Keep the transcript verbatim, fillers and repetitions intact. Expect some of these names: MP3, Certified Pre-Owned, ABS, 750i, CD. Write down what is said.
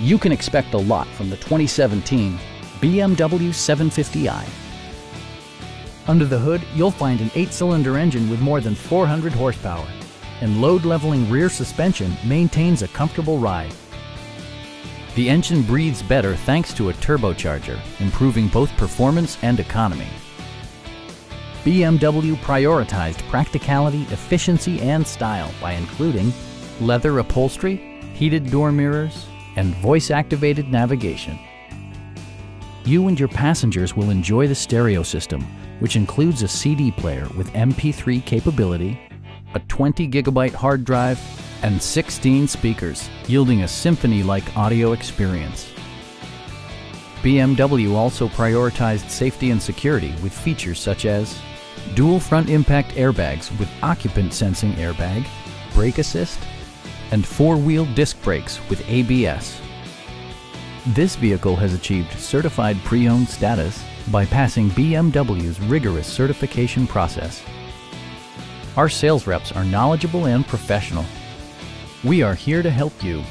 You can expect a lot from the twenty seventeen B M W seven fifty i. Under the hood, you'll find an eight-cylinder engine with more than four hundred horsepower, and load-leveling rear suspension maintains a comfortable ride. The engine breathes better thanks to a turbocharger, improving both performance and economy. B M W prioritized practicality, efficiency, and style by including leather upholstery, heated door mirrors, and voice-activated navigation. You and your passengers will enjoy the stereo system, which includes a C D player with M P three capability, a twenty gigabyte hard drive, and sixteen speakers, yielding a symphony-like audio experience. B M W also prioritized safety and security with features such as dual front impact airbags with occupant sensing airbag, brake assist, and four-wheel disc brakes with A B S. This vehicle has achieved certified pre-owned status by passing B M W's rigorous certification process. Our sales reps are knowledgeable and professional. We are here to help you.